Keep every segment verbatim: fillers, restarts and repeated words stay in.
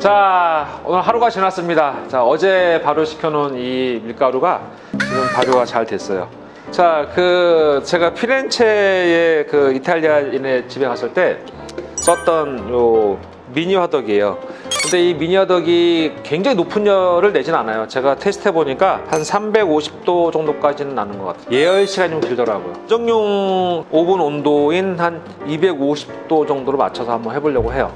자, 오늘 하루가 지났습니다. 자, 어제 발효시켜 놓은 이 밀가루가 지금 발효가 잘 됐어요. 자, 그 제가 피렌체의 그 이탈리아인의 집에 갔을 때 썼던 요 미니 화덕이에요. 근데 이 미니 화덕이 굉장히 높은 열을 내진 않아요. 제가 테스트 해보니까 한 삼백오십 도 정도까지는 나는 것 같아요. 예열 시간이 좀 길더라고요. 정용 오븐 온도인 한 이백오십 도 정도로 맞춰서 한번 해보려고 해요.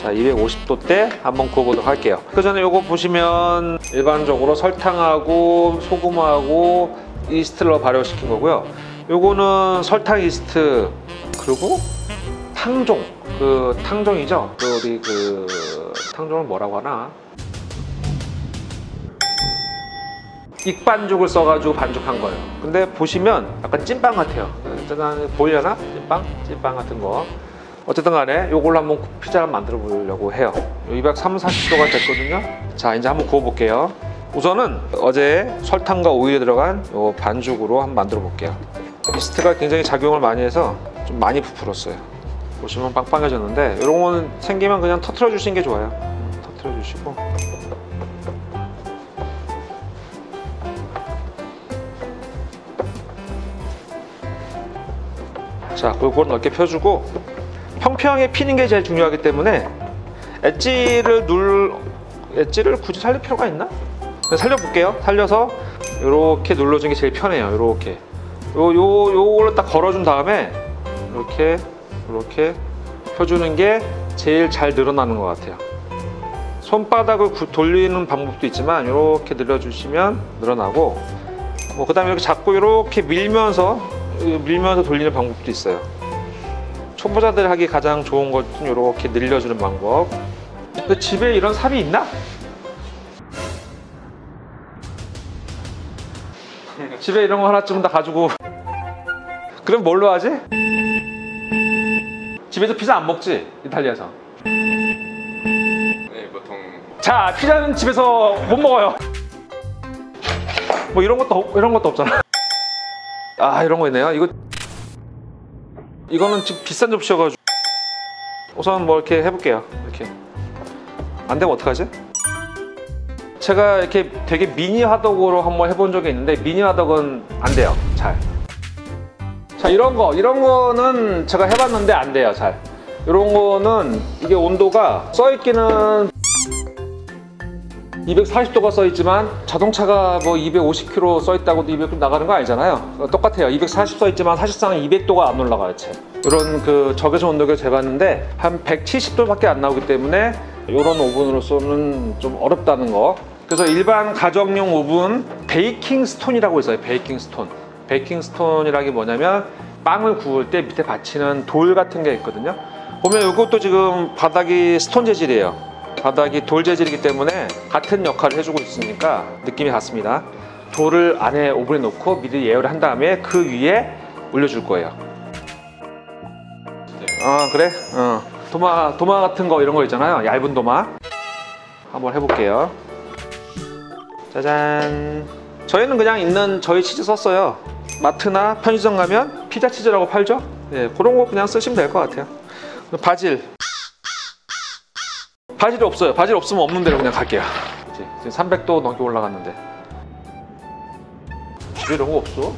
자, 이백오십 도 때 한번 구워보도록 할게요. 그 전에 요거 보시면 일반적으로 설탕하고 소금하고 이스트로 발효시킨 거고요. 요거는 설탕 이스트 그리고 탕종, 그 탕종이죠? 그 우리 그 탕종을 뭐라고 하나? 익반죽을 써가지고 반죽한 거예요. 근데 보시면 약간 찐빵 같아요. 짜잔, 보이려나? 찐빵? 찐빵 같은 거. 어쨌든 간에 이걸로 한번 피자를 만들어 보려고 해요. 이백삼십, 사십 도가 됐거든요. 자, 이제 한번 구워 볼게요. 우선은 어제 설탕과 우유에 들어간 요 반죽으로 한번 만들어 볼게요. 이스트가 굉장히 작용을 많이 해서 좀 많이 부풀었어요. 보시면 빵빵해졌는데 이런 거는 생기면 그냥 터트려 주시는 게 좋아요. 터트려 주시고 자, 골고루 넓게 펴주고 평평하게 피는 게 제일 중요하기 때문에 엣지를 눌 엣지를 굳이 살릴 필요가 있나? 살려볼게요. 살려서 이렇게 눌러주는 게 제일 편해요. 이렇게 요, 요, 요걸로 딱 걸어준 다음에 이렇게 이렇게 펴주는 게 제일 잘 늘어나는 것 같아요. 손바닥을 구, 돌리는 방법도 있지만 이렇게 늘려주시면 늘어나고 뭐 그 다음에 이렇게 잡고 이렇게 밀면서 밀면서 돌리는 방법도 있어요. 초보자들 하기 가장 좋은 것 좀 이렇게 늘려주는 방법. 근데 집에 이런 삽이 있나? 집에 이런 거 하나쯤 다 가지고 그럼 뭘로 하지? 집에서 피자 안 먹지? 이탈리아에서? 네, 보통. 자, 피자는 집에서 못 먹어요. 뭐 이런 것도 이런 것도 없잖아. 아, 이런 거 있네요. 이거 이거는 지금 비싼 접시여가지고 우선 뭐 이렇게 해볼게요. 이렇게 안 되면 어떡하지? 제가 이렇게 되게 미니 화덕으로 한번 해본 적이 있는데 미니 화덕은 안 돼요, 잘. 자, 이런 거 이런 거는 제가 해봤는데 안 돼요, 잘. 이런 거는 이게 온도가 써있기는 이백사십 도가 써있지만 자동차가 뭐 이백오십 킬로미터 써있다고도 이백 킬로미터 나가는 거 아니잖아요. 똑같아요. 이백사십 써있지만 사실상 이백 도가 안 올라가요, 채. 이런 그 적외선 온도계를 재봤는데 한 백칠십 도밖에 안 나오기 때문에 이런 오븐으로서는 좀 어렵다는 거. 그래서 일반 가정용 오븐 베이킹 스톤이라고 있어요. 베이킹 스톤. 베이킹 스톤이라기 뭐냐면 빵을 구울 때 밑에 받치는 돌 같은 게 있거든요. 보면 이것도 지금 바닥이 스톤 재질이에요. 바닥이 돌 재질이기 때문에 같은 역할을 해주고 있으니까 느낌이 같습니다. 돌을 안에 오븐에 넣고 미리 예열을 한 다음에 그 위에 올려줄 거예요. 아, 그래? 어. 도마, 도마 같은 거 이런 거 있잖아요. 얇은 도마. 한번 해볼게요. 짜잔. 저희는 그냥 있는 저희 치즈 썼어요. 마트나 편의점 가면 피자 치즈라고 팔죠? 네, 그런 거 그냥 쓰시면 될 것 같아요. 바질. 바질이 없어요. 바질 없으면 없는 대로 그냥 갈게요. 이제 지금 삼백 도 넘게 올라갔는데 집에 이런 거 없어?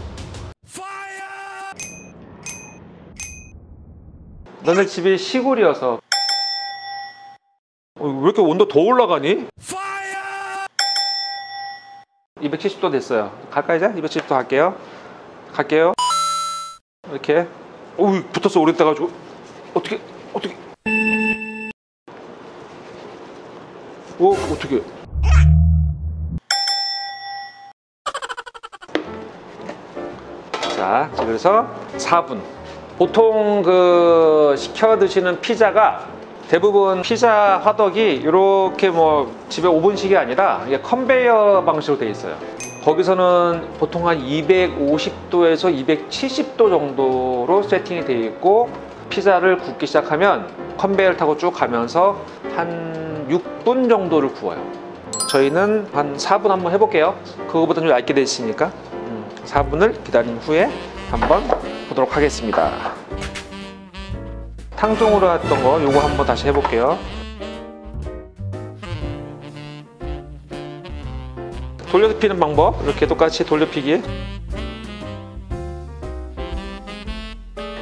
너네 집이 시골이어서 어, 왜 이렇게 온도 더 올라가니? 이백칠십 도 됐어요. 갈까 이제? 이백칠십 도 갈게요. 갈게요. 이렇게 어우 붙었어. 오래돼가지고 어떻게 어떻게 오, 어떻게? 자, 그래서 사 분. 보통 그 시켜 드시는 피자가 대부분 피자 화덕이 이렇게 뭐 집에 오븐식이 아니라 이게 컨베이어 방식으로 되어 있어요. 거기서는 보통 한 이백오십 도에서 이백칠십 도 정도로 세팅이 되어 있고 피자를 굽기 시작하면 컨베이어를 타고 쭉 가면서 한 육 분 정도를 구워요. 저희는 한 사 분 한번 해볼게요. 그거보다 좀 얇게 돼 있으니까 음, 사 분을 기다린 후에 한번 보도록 하겠습니다. 탕종으로 했던 거 요거 한번 다시 해볼게요. 돌려피는 방법 이렇게 똑같이 돌려피기.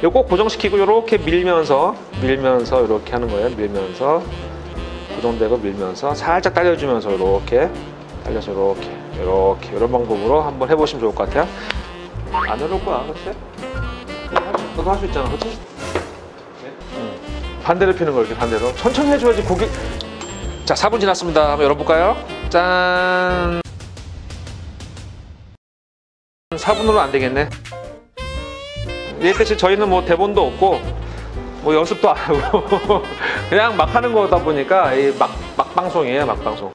요거 고정시키고 요렇게 밀면서 밀면서 이렇게 하는 거예요. 밀면서 고정되고 밀면서 살짝 딸려주면서 이렇게 딸려서 이렇게 이렇게 이런 방법으로 한번 해보시면 좋을 것 같아요. 안 해놓을 거야, 그치? 너도 할 수 있잖아, 그치? 네. 응. 반대로 피는 거 이렇게 반대로 천천히 해줘야지 고기. 자, 사 분 지났습니다. 한번 열어볼까요? 짠. 사 분으로 안 되겠네. 이때까지 저희는 뭐 대본도 없고 뭐 연습도 안 하고 그냥 막 하는 거다 보니까 이 막, 막 방송이에요. 막 방송.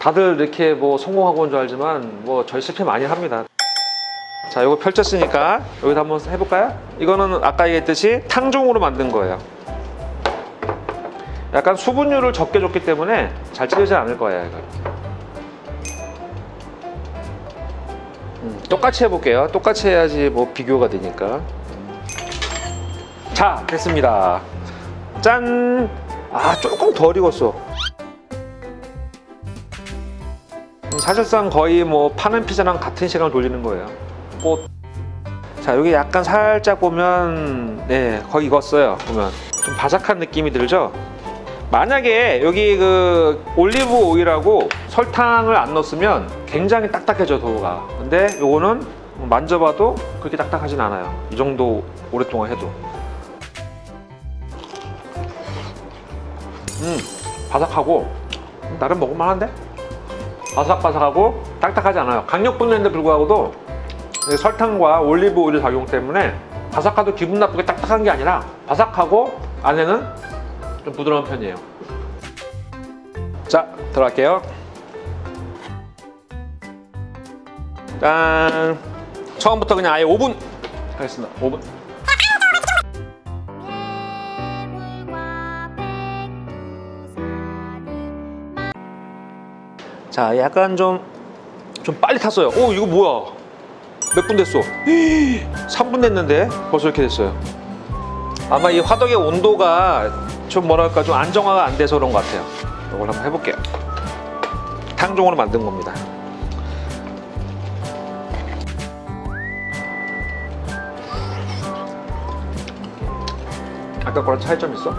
다들 이렇게 뭐 성공하고 온 줄 알지만 뭐 저희 실패 많이 합니다. 자, 이거 펼쳤으니까 여기다 한번 해볼까요? 이거는 아까 얘기했듯이 탕종으로 만든 거예요. 약간 수분율을 적게 줬기 때문에 잘 찢어지지 않을 거예요. 이거. 음, 똑같이 해볼게요. 똑같이 해야지 뭐 비교가 되니까. 자, 됐습니다. 짠! 아, 조금 덜 익었어. 사실상 거의 뭐 파는 피자랑 같은 시간을 돌리는 거예요. 꽃. 자, 여기 약간 살짝 보면 네, 거의 익었어요. 보면 좀 바삭한 느낌이 들죠? 만약에 여기 그 올리브 오일하고 설탕을 안 넣었으면 굉장히 딱딱해져 도우가. 근데 요거는 만져봐도 그렇게 딱딱하진 않아요. 이 정도 오랫동안 해도. 음, 바삭하고 나름 먹을만한데? 바삭바삭하고 딱딱하지 않아요. 강력 분자인데 불구하고도 설탕과 올리브 오일 작용 때문에 바삭하도 기분 나쁘게 딱딱한 게 아니라 바삭하고 안에는 좀 부드러운 편이에요. 자, 들어갈게요. 짠! 처음부터 그냥 아예 오 분 하겠습니다. 오 분. 자, 약간 좀, 좀 빨리 탔어요. 오, 이거 뭐야? 몇 분 됐어? 히이, 삼 분 됐는데 벌써 이렇게 됐어요. 아마 이 화덕의 온도가 좀 뭐랄까 좀 안정화가 안 돼서 그런 것 같아요. 이걸 한번 해볼게요. 탕종으로 만든 겁니다. 아까 거랑 차이점 있어?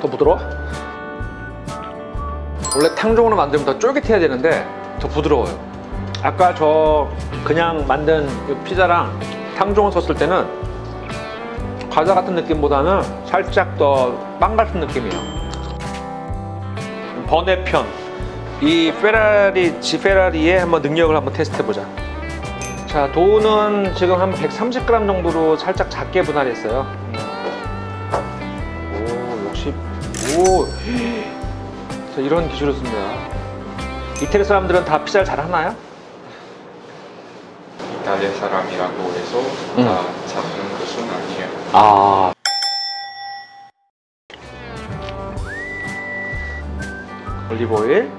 더 부드러워? 원래 탕종으로 만들면 더 쫄깃해야 되는데 더 부드러워요. 아까 저 그냥 만든 피자랑 탕종을 썼을 때는 과자 같은 느낌보다는 살짝 더 빵 같은 느낌이에요. 번외 편. 이 페라리, 지페라리의 한번 능력을 한번 테스트해보자. 자, 도우는 지금 한 백삼십 그램 정도로 살짝 작게 분할했어요. 오, 역시. 오. 자, 이런 기술을 씁니다. 이태리 사람들은 다 피자를 잘 하나요? 이탈리아 사람이라고 해서 음. 다 잡는 것은 아니에요. 아. 올리브오일.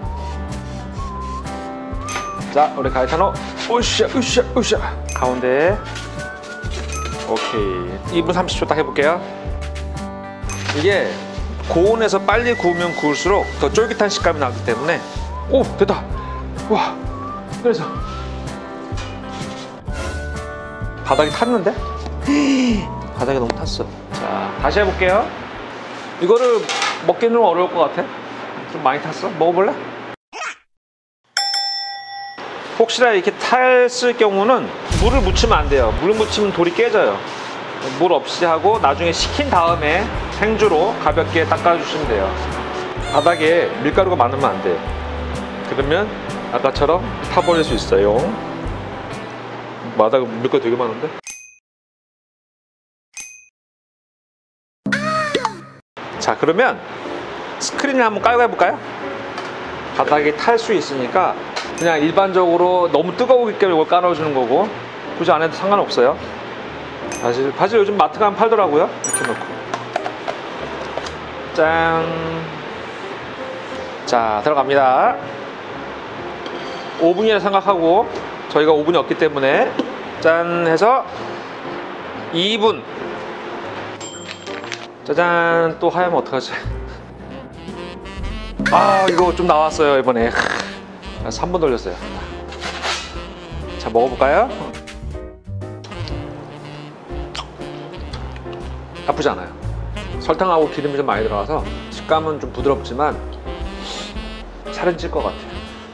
자, 우리 가이타노. 으쌰, 으쌰, 으쌰. 가운데. 오케이. 이 분 삼십 초 딱 해볼게요. 이게 고온에서 빨리 구우면 구울수록 더 쫄깃한 식감이 나기 때문에. 오, 됐다. 와, 그래서 바닥이 탔는데? 바닥이 너무 탔어. 자, 다시 해볼게요. 이거를 먹기는 어려울 것 같아. 좀 많이 탔어? 먹어볼래? 혹시나 이렇게 탔을 경우는 물을 묻히면 안 돼요. 물을 묻히면 돌이 깨져요. 물 없이 하고 나중에 식힌 다음에 생주로 가볍게 닦아주시면 돼요. 바닥에 밀가루가 많으면 안 돼요. 그러면 아까처럼 타버릴 수 있어요. 바닥에 밀가루 되게 많은데? 자, 그러면 스크린을 한번 깔고 해볼까요? 바닥에 탈 수 있으니까 그냥 일반적으로 너무 뜨거우기 이걸 깔아주는 거고 굳이 안 해도 상관없어요. 사실 바질 요즘 마트 가면 팔더라고요. 이렇게 넣고 짠. 자, 들어갑니다. 오 분이라 생각하고, 저희가 오 분이 없기 때문에 짠 해서 이 분. 짜잔, 또 하얀 거 어떡하지? 아, 이거 좀 나왔어요 이번에. 삼 분 돌렸어요. 자, 먹어볼까요? 나쁘지 않아요. 설탕하고 기름이 좀 많이 들어가서 식감은 좀 부드럽지만 살은 찔 것 같아요.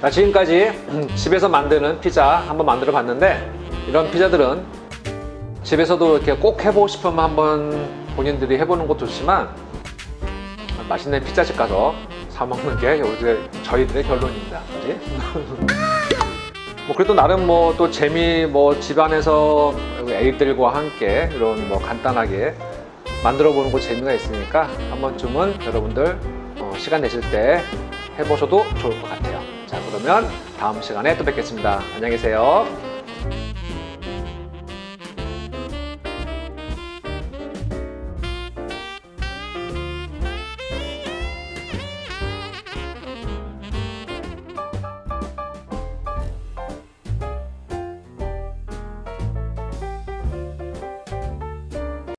자, 지금까지 집에서 만드는 피자 한번 만들어 봤는데, 이런 피자들은 집에서도 이렇게 꼭 해보고 싶으면 한번 본인들이 해보는 것도 좋지만, 맛있는 피자집 가서 사 먹는 게 요새 저희들의 결론입니다. 뭐 그래도 나름 뭐 또 재미, 뭐 집안에서 애기들과 함께 이런 뭐 간단하게 만들어 보는 거 재미가 있으니까 한 번쯤은 여러분들 어 시간 내실 때 해보셔도 좋을 것 같아요. 자, 그러면 다음 시간에 또 뵙겠습니다. 안녕히 계세요.